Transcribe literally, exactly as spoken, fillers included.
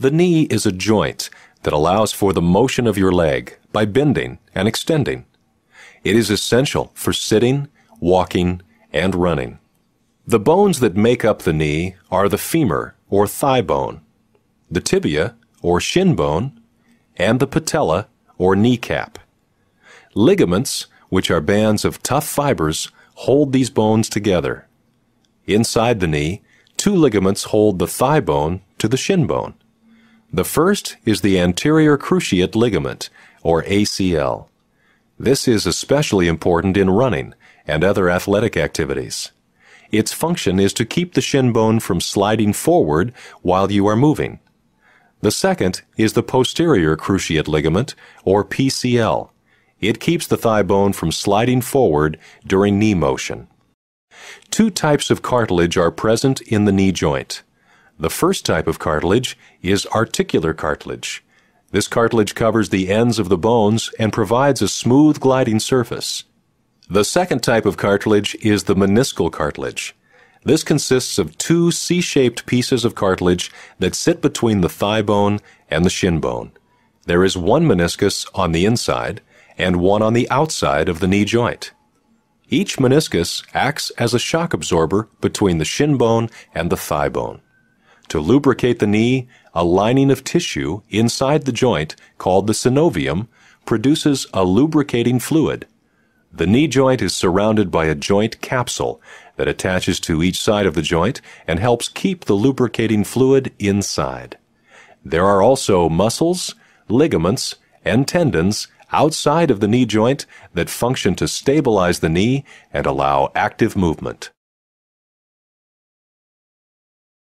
The knee is a joint that allows for the motion of your leg by bending and extending. It is essential for sitting, walking, and running. The bones that make up the knee are the femur or thigh bone, the tibia or shin bone, and the patella or kneecap. Ligaments, which are bands of tough fibers, hold these bones together. Inside the knee, two ligaments hold the thigh bone to the shin bone. The first is the anterior cruciate ligament, or A C L. This is especially important in running and other athletic activities. Its function is to keep the shin bone from sliding forward while you are moving. The second is the posterior cruciate ligament, or P C L. It keeps the thigh bone from sliding forward during knee motion. Two types of cartilage are present in the knee joint. The first type of cartilage is articular cartilage. This cartilage covers the ends of the bones and provides a smooth gliding surface. The second type of cartilage is the meniscal cartilage. This consists of two C-shaped pieces of cartilage that sit between the thigh bone and the shin bone. There is one meniscus on the inside and one on the outside of the knee joint. Each meniscus acts as a shock absorber between the shin bone and the thigh bone. To lubricate the knee, a lining of tissue inside the joint, called the synovium, produces a lubricating fluid. The knee joint is surrounded by a joint capsule that attaches to each side of the joint and helps keep the lubricating fluid inside. There are also muscles, ligaments, and tendons outside of the knee joint that function to stabilize the knee and allow active movement.